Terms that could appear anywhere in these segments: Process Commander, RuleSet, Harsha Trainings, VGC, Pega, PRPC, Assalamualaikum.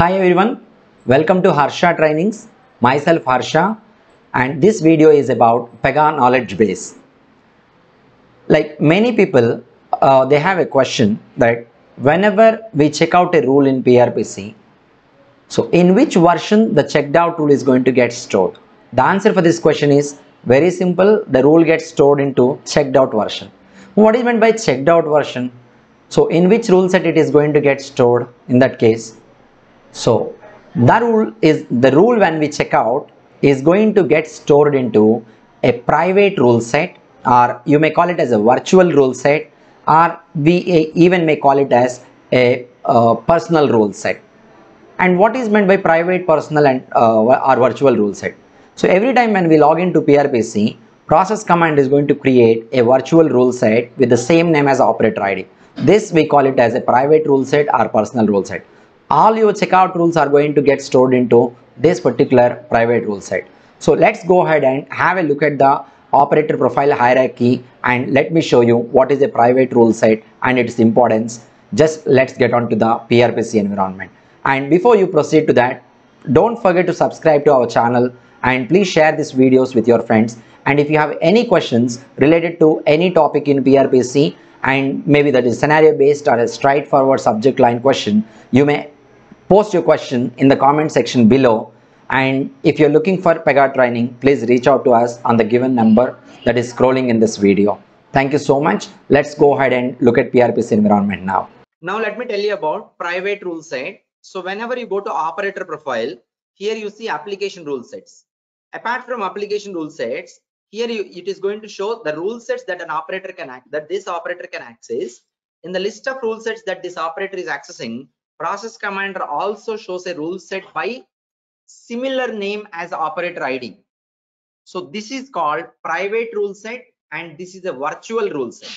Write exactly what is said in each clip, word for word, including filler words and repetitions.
Hi everyone, welcome to Harsha Trainings. Myself Harsha, and this video is about Pega knowledge base. Like many people, uh, they have a question that whenever we check out a rule in P R P C, so in which version the checked out rule is going to get stored? The answer for this question is very simple. The rule gets stored into checked out version. What is meant by checked out version? So in which rule set it is going to get stored in that case? So the rule is the rule when we check out is going to get stored into a private rule set, or you may call it as a virtual rule set, or we even may call it as a uh, personal rule set. And what is meant by private, personal and uh, or virtual rule set? So every time when we log into P R P C, process command is going to create a virtual rule set with the same name as operator I D. This we call it as a private rule set or personal rule set. All your checkout rules are going to get stored into this particular private rule set. So let's go ahead and have a look at the operator profile hierarchy, and let me show you what is a private rule set and its importance. Just let's get on to the P R P C environment. And before you proceed to that, don't forget to subscribe to our channel, and please share these videos with your friends. And if you have any questions related to any topic in P R P C, and maybe that is scenario based or a straightforward subject line question, you may post your question in the comment section below. And if you're looking for Pega training, please reach out to us on the given number that is scrolling in this video. Thank you so much. Let's go ahead and look at P R P C environment now. Now let me tell you about private rule set. So whenever you go to operator profile, here you see application rule sets. Apart from application rule sets, here you, it is going to show the rule sets that an operator can act, that this operator can access. In the list of rule sets that this operator is accessing, Process Commander also shows a rule set by similar name as operator I D. So this is called private rule set, and this is a virtual rule set.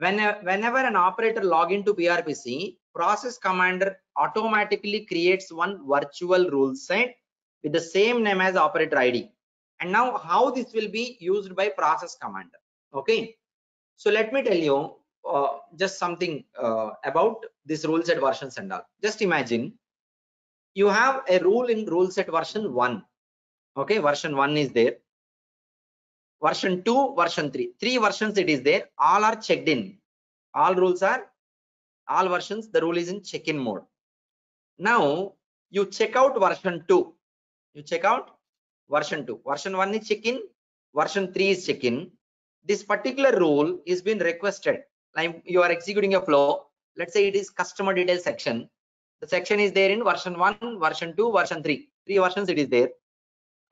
When, whenever an operator logs into P R P C, Process Commander automatically creates one virtual rule set with the same name as operator I D. And now how this will be used by Process Commander. Okay. So let me tell you Uh, just something uh, about this rule set versions and all. Just imagine you have a rule in rule set version one. Okay, version one is there. Version two, version three, three versions it is there. All are checked in. All rules are, all versions, the rule is in check-in mode. Now you check out version two. You check out version two. Version one is check-in. Version three is check-in. This particular rule is being requested. Like you are executing a flow, let's say it is customer detail section. The section is there in version one, version two, version three. Three versions it is there.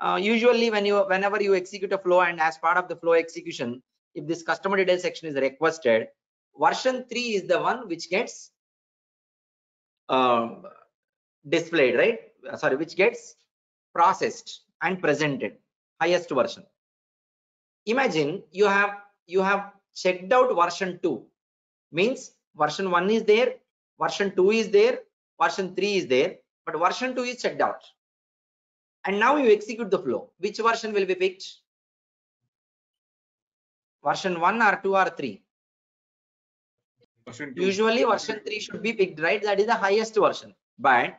Uh, usually, when you, whenever you execute a flow, and as part of the flow execution, if this customer detail section is requested, version three is the one which gets um, displayed, right? Sorry, which gets processed and presented, highest version. Imagine you have you have. checked out version two, means version one is there, version two is there, version three is there, but version two is checked out. And now you execute the flow. Which version will be picked? Version one or two or three? Version two. Usually version three should be picked, right? That is the highest version. But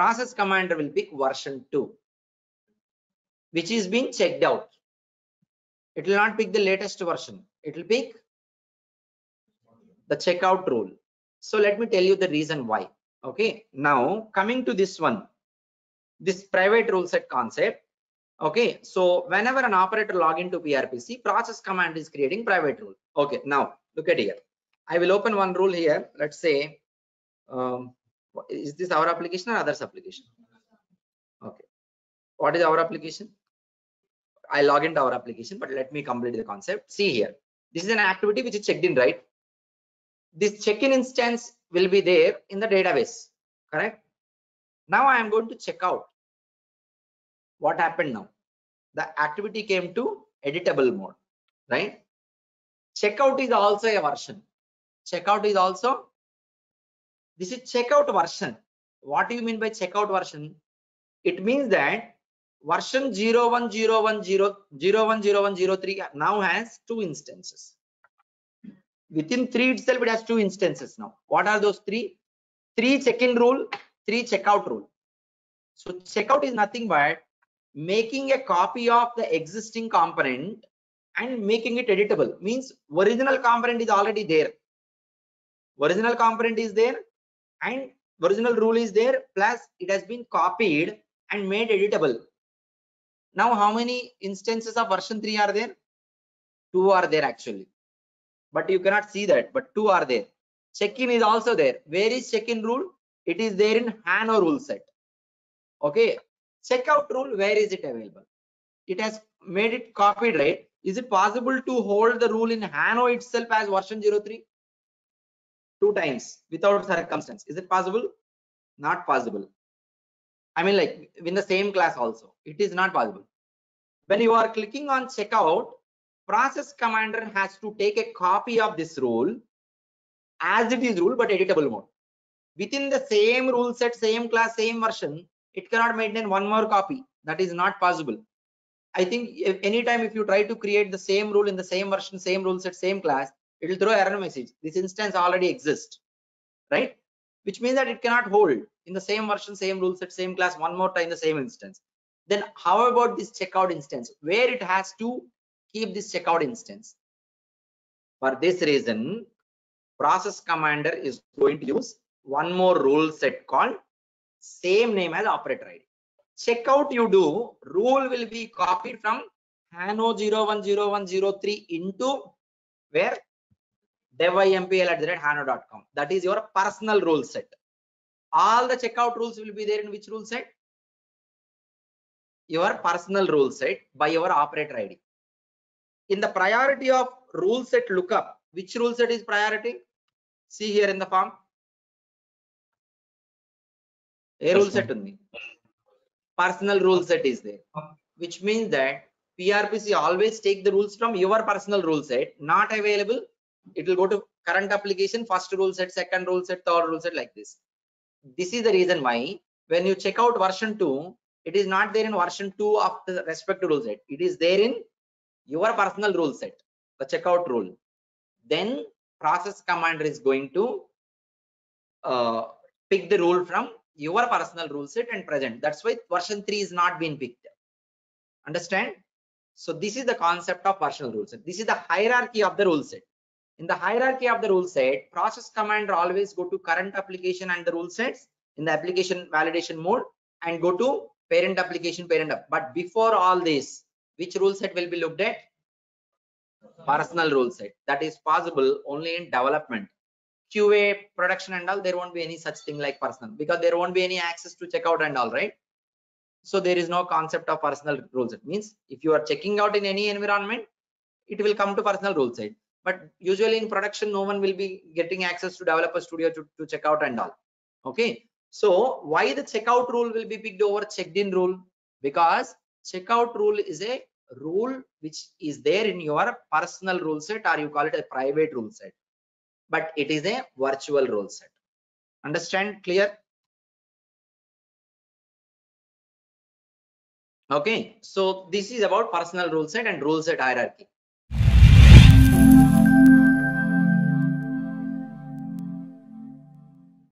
Process Commander will pick version two, which is being checked out. It will not pick the latest version. It will pick the checkout rule. So let me tell you the reason why. Okay. Now coming to this one, this private rule set concept. Okay. So whenever an operator log into P R P C, Process Command is creating private rule. Okay. Now look at here. I will open one rule here. Let's say, um, is this our application or others application? Okay. What is our application? I log into our application, but let me complete the concept. See here. This is an activity which is checked in, right? This check-in instance will be there in the database, correct? Now I am going to check out. What happened now? The activity came to editable mode, right? Checkout is also a version. Checkout is also, this is checkout version. What do you mean by checkout version? It means that version zero one zero one zero zero one zero one zero one zero three now has two instances. Within three itself, it has two instances now. What are those three? Three check-in rule, Three, checkout rule. So checkout is nothing but making a copy of the existing component and making it editable. Means original component is already there. Original component is there and original rule is there, plus it has been copied and made editable. Now how many instances of version three are there? Two are there actually, but you cannot see that, but two are there. Check-in is also there. Where is check-in rule? It is there in HANA rule set. Okay, checkout rule, where is it available? It has made it copied, right? Is it possible to hold the rule in HANA itself as version zero three? Two times without circumstance. Is it possible? Not possible. I mean, like in the same class also, it is not possible. When you are clicking on checkout, process commander has to take a copy of this rule as it is rule, but editable mode. Within the same rule set, same class, same version, it cannot maintain one more copy. That is not possible. I think if anytime if you try to create the same rule in the same version, same rule set, same class, it will throw error message. This instance already exists, right? Which means that it cannot hold in the same version, same rule set, same class one more time the same instance. Then how about this checkout instance? Where it has to keep this checkout instance? For this reason, process commander is going to use one more rule set called same name as operator I D. Checkout you do, rule will be copied from HANA zero one zero one zero three into where? devimpl at hana dot com. That is your personal rule set. All the checkout rules will be there in which rule set? Your personal rule set by your operator I D. In the priority of rule set lookup, which rule set is priority? See here in the form. A rule set only. Personal rule set is there, which means that P R P C always take the rules from your personal rule set. Not available, it will go to current application, first rule set, second rule set, third rule set, like this. This is the reason why when you check out version two, it is not there in version two of the respective rule set. It is there in your personal rule set, the checkout rule. Then process commander is going to uh, pick the rule from your personal rule set and present. That's why version three is not being picked. Understand? So this is the concept of personal rule set. This is the hierarchy of the rule set. In the hierarchy of the rule set, process commander always go to current application and the rule sets in the application validation mode and go to parent application, parent up. But before all this, which rule set will be looked at? Personal rule set. That is possible only in development. Q A, production and all, there won't be any such thing like personal, because there won't be any access to checkout and all, right? So there is no concept of personal rule set. Means if you are checking out in any environment, it will come to personal rule set. But usually in production, no one will be getting access to developer studio to, to check out and all. Okay. So why the checkout rule will be picked over checked in rule? Because checkout rule is a rule which is there in your personal rule set, or you call it a private rule set. But it is a virtual rule set. Understand? Clear? Okay. So this is about personal rule set and rule set hierarchy.